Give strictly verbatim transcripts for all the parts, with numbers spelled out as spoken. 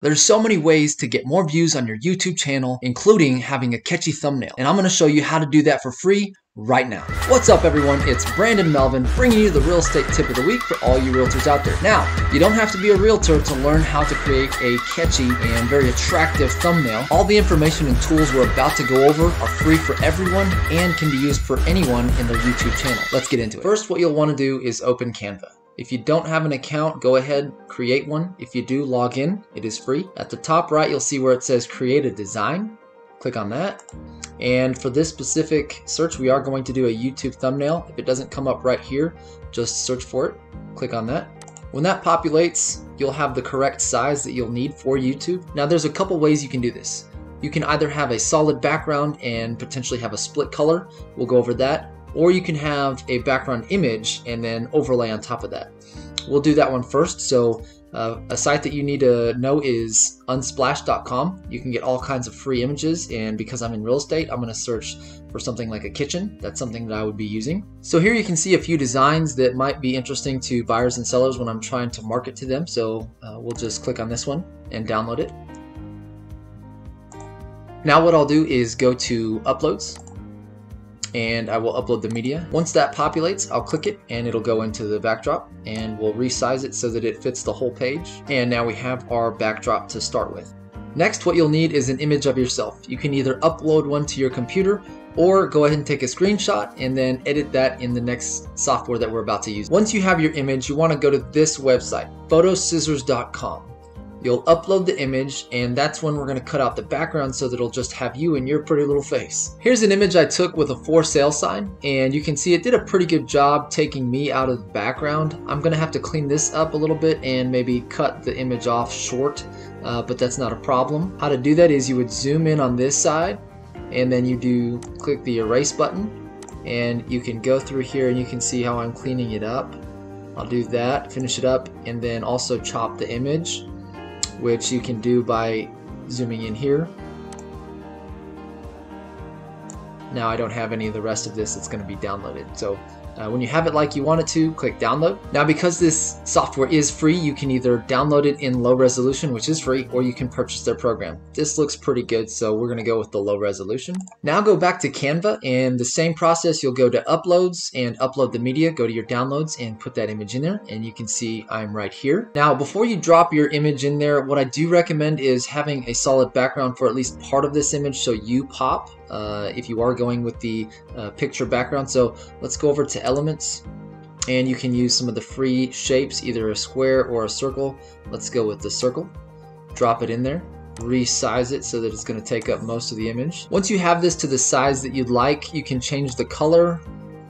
There's so many ways to get more views on your YouTube channel, including having a catchy thumbnail. And I'm gonna show you how to do that for free right now. What's up everyone, it's Brandon Melvin bringing you the real estate tip of the week for all you realtors out there. Now, you don't have to be a realtor to learn how to create a catchy and very attractive thumbnail. All the information and tools we're about to go over are free for everyone and can be used for anyone in their YouTube channel. Let's get into it. First, what you'll want to do is open Canva. If you don't have an account, go ahead, create one. If you do, log in, it is free. At the top right, you'll see where it says create a design. Click on that. And for this specific search, we are going to do a YouTube thumbnail. If it doesn't come up right here, just search for it. Click on that. When that populates, you'll have the correct size that you'll need for YouTube. Now there's a couple ways you can do this. You can either have a solid background and potentially have a split color. We'll go over that. Or you can have a background image and then overlay on top of that. We'll do that one first. So uh, a site that you need to know is unsplash dot com. You can get all kinds of free images, and because I'm in real estate, I'm gonna search for something like a kitchen. That's something that I would be using. So here you can see a few designs that might be interesting to buyers and sellers when I'm trying to market to them. So uh, we'll just click on this one and download it. Now what I'll do is go to uploads, and I will upload the media. Once that populates, I'll click it and it'll go into the backdrop, and we'll resize it so that it fits the whole page. And now we have our backdrop to start with. Next, what you'll need is an image of yourself. You can either upload one to your computer or go ahead and take a screenshot and then edit that in the next software that we're about to use. Once you have your image, you want to go to this website, photo scissors dot com. You'll upload the image, and that's when we're gonna cut out the background so that it'll just have you and your pretty little face. Here's an image I took with a for sale sign, and you can see it did a pretty good job taking me out of the background. I'm gonna have to clean this up a little bit and maybe cut the image off short, uh, but that's not a problem. How to do that is you would zoom in on this side, and then you do click the erase button, and you can go through here and you can see how I'm cleaning it up. I'll do that, finish it up, and then also chop the image, which you can do by zooming in here. Now I don't have any of the rest of this, it's gonna be downloaded. So uh, when you have it like you want it to, click download. Now because this software is free, you can either download it in low resolution, which is free, or you can purchase their program. This looks pretty good, so we're gonna go with the low resolution. Now go back to Canva, and the same process, you'll go to uploads and upload the media, go to your downloads and put that image in there, and you can see I'm right here. Now before you drop your image in there, what I do recommend is having a solid background for at least part of this image so you pop. Uh, if you are going with the uh, picture background. So let's go over to elements, and you can use some of the free shapes, either a square or a circle. Let's go with the circle, drop it in there, resize it so that it's going to take up most of the image. Once you have this to the size that you'd like, you can change the color.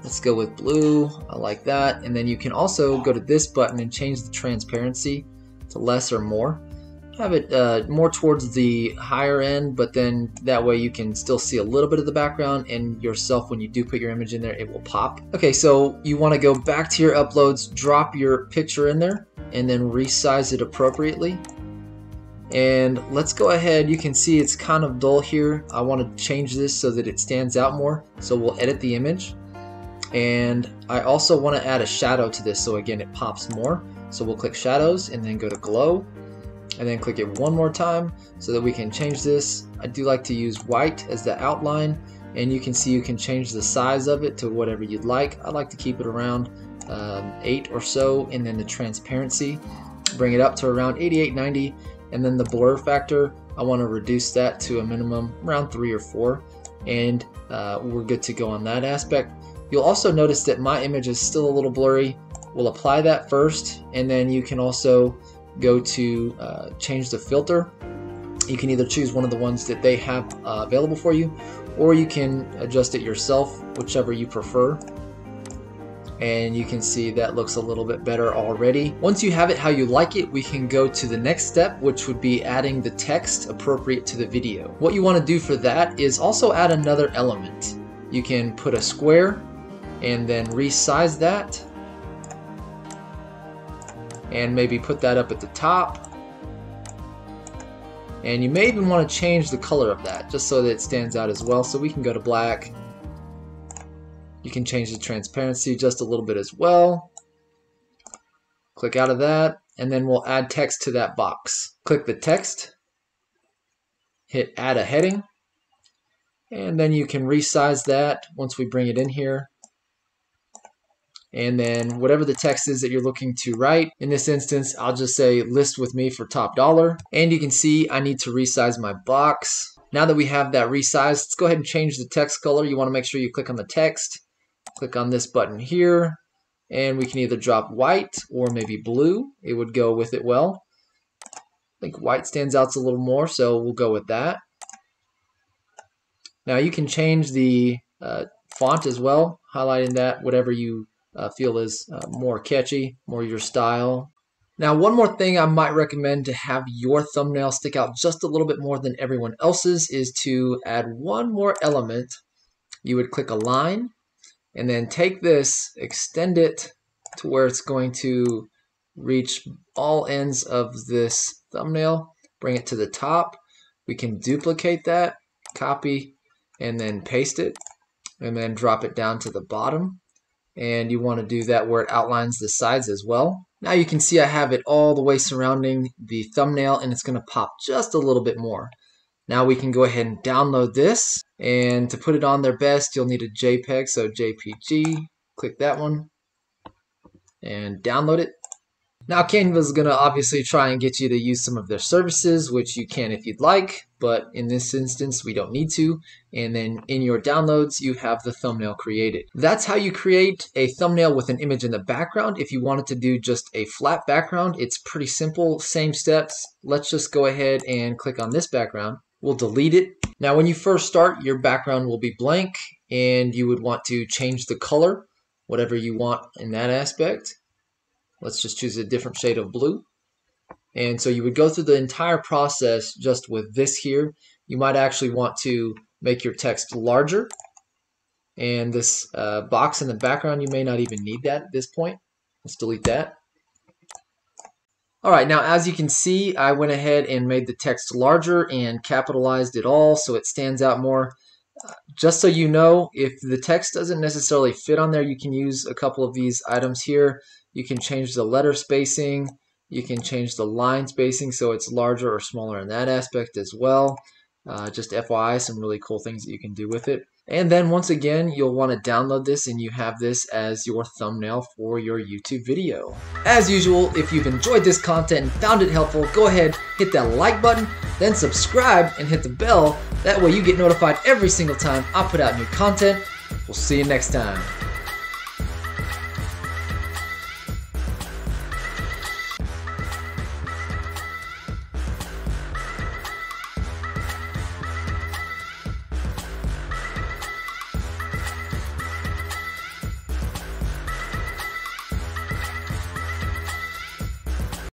Let's go with blue, I like that. And then you can also go to this button and change the transparency to less or more. Have it uh, more towards the higher end, but then that way you can still see a little bit of the background, and yourself when you do put your image in there, it will pop. Okay, so you want to go back to your uploads, drop your picture in there, and then resize it appropriately. And let's go ahead, you can see it's kind of dull here. I want to change this so that it stands out more, so we'll edit the image. And I also want to add a shadow to this, so again it pops more. So we'll click shadows and then go to glow, and then click it one more time so that we can change this. I do like to use white as the outline, and you can see you can change the size of it to whatever you'd like. I like to keep it around um, eight or so, and then the transparency, bring it up to around eighty-eight, ninety, and then the blur factor, I want to reduce that to a minimum around three or four, and uh, we're good to go on that aspect. You'll also notice that my image is still a little blurry. We'll apply that first, and then you can also go to uh, change the filter. You can either choose one of the ones that they have uh, available for you, or you can adjust it yourself, whichever you prefer. And you can see that looks a little bit better already. Once you have it how you like it, we can go to the next step, which would be adding the text appropriate to the video. What you want to do for that is also add another element. You can put a square and then resize that, and maybe put that up at the top. And you may even want to change the color of that just so that it stands out as well. So we can go to black. You can change the transparency just a little bit as well. Click out of that, and then we'll add text to that box. Click the text, hit add a heading, and then you can resize that once we bring it in here. And then whatever the text is that you're looking to write, in this instance, I'll just say list with me for top dollar. And you can see I need to resize my box. Now that we have that resized, let's go ahead and change the text color. You want to make sure you click on the text, click on this button here, and we can either drop white or maybe blue. It would go with it well. I think white stands out a little more, so we'll go with that. Now you can change the uh, font as well, highlighting that, whatever you uh, feel is uh, more catchy, more your style. Now, one more thing I might recommend to have your thumbnail stick out just a little bit more than everyone else's is to add one more element. You would click a line and then take this, extend it to where it's going to reach all ends of this thumbnail, bring it to the top. We can duplicate that, copy, and then paste it, and then drop it down to the bottom. And you want to do that where it outlines the sides as well. Now you can see I have it all the way surrounding the thumbnail, and it's going to pop just a little bit more. Now we can go ahead and download this, and to put it on their best, you'll need a JPEG, so J P G, click that one, and download it. Now Canva is going to obviously try and get you to use some of their services, which you can if you'd like, but in this instance we don't need to. And then in your downloads you have the thumbnail created. That's how you create a thumbnail with an image in the background. If you wanted to do just a flat background, it's pretty simple, same steps. Let's just go ahead and click on this background. We'll delete it. Now when you first start, your background will be blank, and you would want to change the color, whatever you want in that aspect. Let's just choose a different shade of blue. And so you would go through the entire process just with this here. You might actually want to make your text larger. And this uh, box in the background, you may not even need that at this point. Let's delete that. All right, now as you can see, I went ahead and made the text larger and capitalized it all so it stands out more. Just so you know, if the text doesn't necessarily fit on there, you can use a couple of these items here. You can change the letter spacing, you can change the line spacing so it's larger or smaller in that aspect as well. Uh, just F Y I, some really cool things that you can do with it. And then once again, you'll want to download this, and you have this as your thumbnail for your YouTube video. As usual, if you've enjoyed this content and found it helpful, go ahead, hit that like button, then subscribe and hit the bell. That way you get notified every single time I put out new content. We'll see you next time.